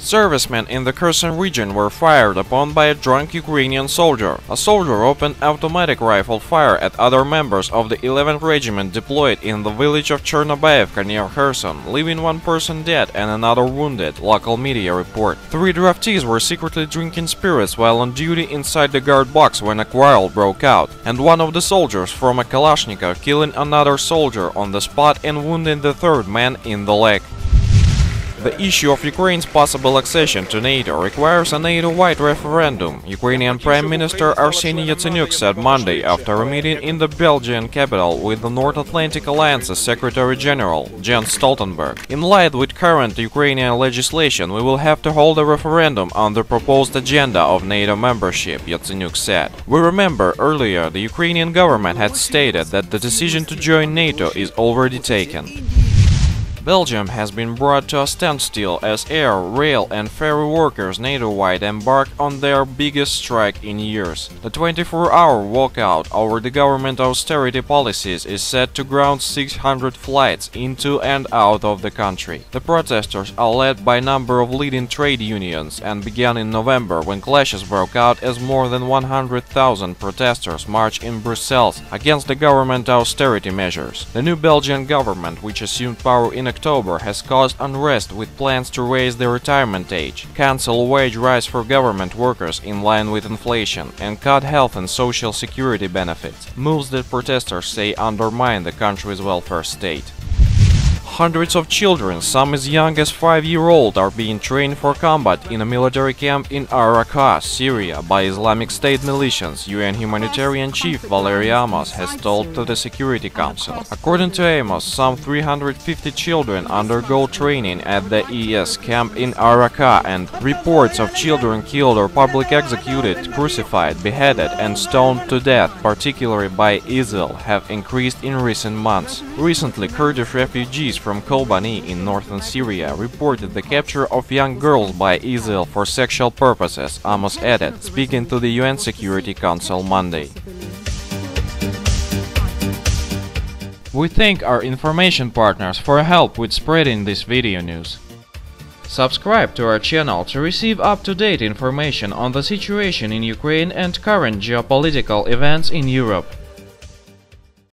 Servicemen in the Kherson region were fired upon by a drunk Ukrainian soldier. A soldier opened automatic rifle fire at other members of the 11th Regiment deployed in the village of Chernobaevka near Kherson, leaving one person dead and another wounded, local media report. 3 draftees were secretly drinking spirits while on duty inside the guard box when a quarrel broke out, and one of the soldiers from a Kalashnikov killing another soldier on the spot and wounding the 3rd man in the leg. The issue of Ukraine's possible accession to NATO requires a NATO-wide referendum, Ukrainian Prime Minister Arseniy Yatsenyuk said Monday after a meeting in the Belgian capital with the North Atlantic Alliance's Secretary-General, Jens Stoltenberg. In light with current Ukrainian legislation, we will have to hold a referendum on the proposed agenda of NATO membership, Yatsenyuk said. We remember earlier the Ukrainian government had stated that the decision to join NATO is already taken. Belgium has been brought to a standstill as air, rail and ferry workers NATO-wide embark on their biggest strike in years. The 24-hour walkout over the government austerity policies is set to ground 600 flights into and out of the country. The protesters are led by a number of leading trade unions and began in November when clashes broke out as more than 100,000 protesters marched in Brussels against the government austerity measures. The new Belgian government, which assumed power in October, has caused unrest with plans to raise the retirement age, cancel wage rise for government workers in line with inflation, and cut health and social security benefits, moves that protesters say undermine the country's welfare state. Hundreds of children, some as young as 5-year-old, are being trained for combat in a military camp in Raqqa, Syria, by Islamic State militias, UN humanitarian chief Valerie Amos has told to the Security Council. According to Amos, some 350 children undergo training at the IS camp in Raqqa, and reports of children killed or publicly executed, crucified, beheaded and stoned to death, particularly by ISIL, have increased in recent months. Recently, Kurdish refugees from Kobani in northern Syria reported the capture of young girls by ISIL for sexual purposes, Amos added, speaking to the UN Security Council Monday. We thank our information partners for help with spreading this video news. Subscribe to our channel to receive up-to-date information on the situation in Ukraine and current geopolitical events in Europe.